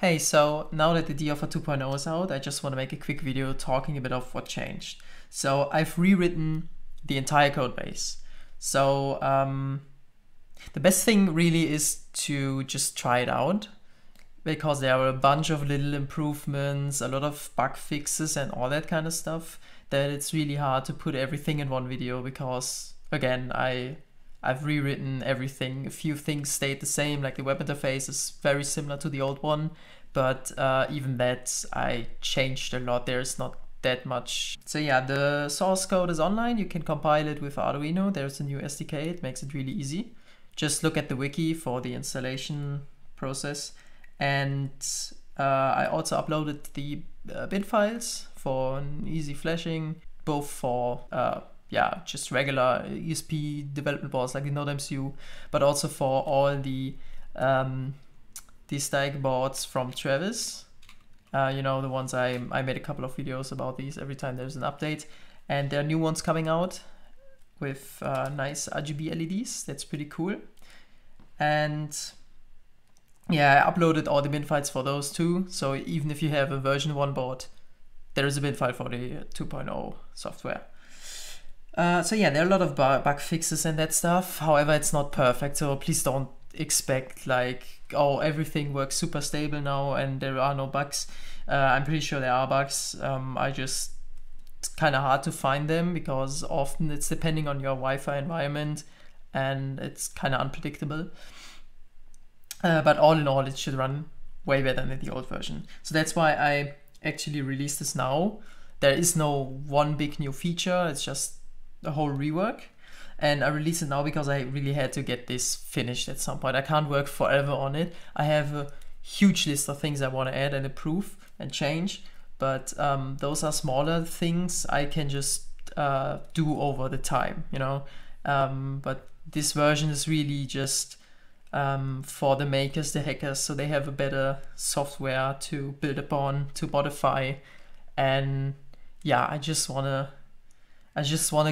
Hey, so now that the Deauther 2.0 is out, I just want to make a quick video talking a bit of what changed. So I've rewritten the entire code base. So the best thing really is to just try it out, because there are a bunch of little improvements, a lot of bug fixes and all that kind of stuff, that it's really hard to put everything in one video because, again, I've rewritten everything. A few things stayed the same, like the web interface is very similar to the old one, but even that I changed a lot. There's not that much. So yeah, the source code is online. You can compile it with Arduino. There's a new SDK. It makes it really easy. Just look at the wiki for the installation process. And I also uploaded the bin files for an easy flashing, both for yeah, just regular ESP development boards like the NodeMCU, but also for all the DSTIKE boards from Travis. You know, the ones I made a couple of videos about these every time there's an update. And there are new ones coming out with nice RGB LEDs. That's pretty cool. And yeah, I uploaded all the bin files for those too. So even if you have a version 1 board, there is a bin file for the 2.0 software. So yeah, there are a lot of bug fixes and that stuff. However, it's not perfect, so please don't expect like, oh, everything works super stable now and there are no bugs. I'm pretty sure there are bugs. It's kind of hard to find them because often it's depending on your Wi Fi environment and it's kind of unpredictable. But all in all, it should run way better than the old version. So that's why I actually released this now. There is no one big new feature. It's just the whole rework, and I release it now because I really had to get this finished at some point. I can't work forever on it. I have a huge list of things I want to add and improve and change, but those are smaller things I can just do over the time, you know. But this version is really just for the makers, the hackers, so they have a better software to build upon, to modify. And yeah, I just want to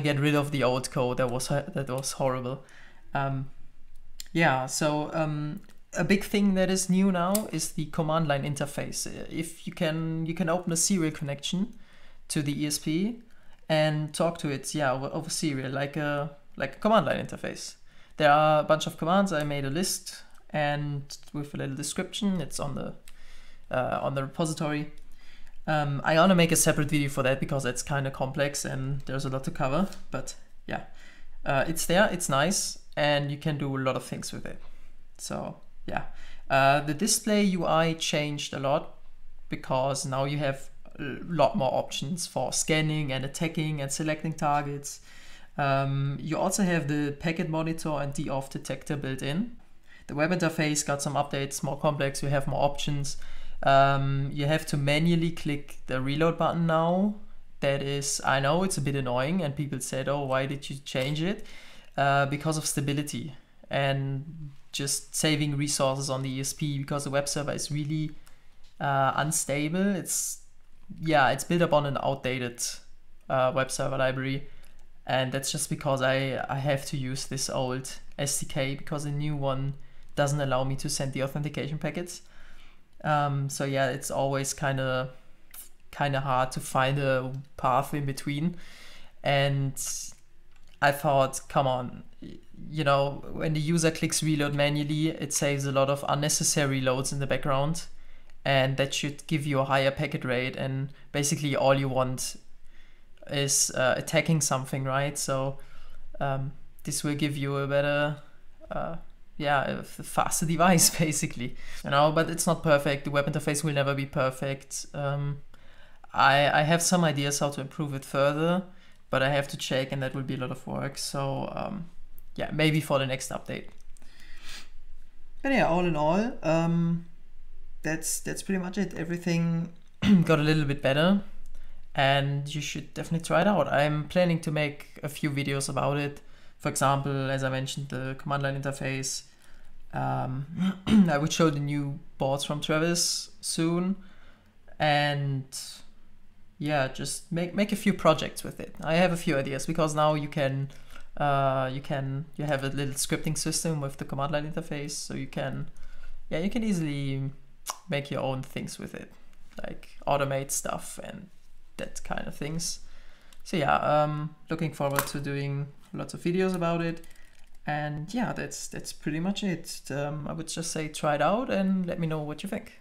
get rid of the old code that was horrible. Yeah, so a big thing that is new now is the command line interface. If you can open a serial connection to the ESP and talk to it, yeah, over serial, like a command line interface. There are a bunch of commands. I made a list, and with a little description, it's on the repository. I want to make a separate video for that because it's kind of complex and there's a lot to cover, but yeah, it's there, it's nice, and you can do a lot of things with it. So yeah, the display UI changed a lot because now you have a lot more options for scanning and attacking and selecting targets. You also have the packet monitor and D-off detector built in. The web interface got some updates, more complex, you have more options. You have to manually click the reload button now. That is, I know it's a bit annoying and people said, oh, why did you change it? Because of stability and just saving resources on the ESP, because the web server is really unstable. It's built up on an outdated web server library, and that's just because I have to use this old SDK because the new one doesn't allow me to send the authentication packets. So yeah, it's always kind of hard to find a path in between. And I thought, come on, you know, when the user clicks reload manually, it saves a lot of unnecessary loads in the background, and that should give you a higher packet rate. And basically all you want is attacking something, right? So this will give you a better yeah, a faster device basically, you know. But it's not perfect. The web interface will never be perfect. I have some ideas how to improve it further, but I have to check, and that will be a lot of work. So yeah, maybe for the next update. But yeah, all in all, that's pretty much it. Everything got a little bit better, and you should definitely try it out. I'm planning to make a few videos about it. For example, as I mentioned, the command line interface. I would show the new boards from Travis soon, and yeah, just make a few projects with it. I have a few ideas because now you have a little scripting system with the command line interface, so you can easily make your own things with it, like automate stuff and that kind of things. So yeah, looking forward to doing lots of videos about it. And yeah, that's pretty much it. I would just say try it out and let me know what you think.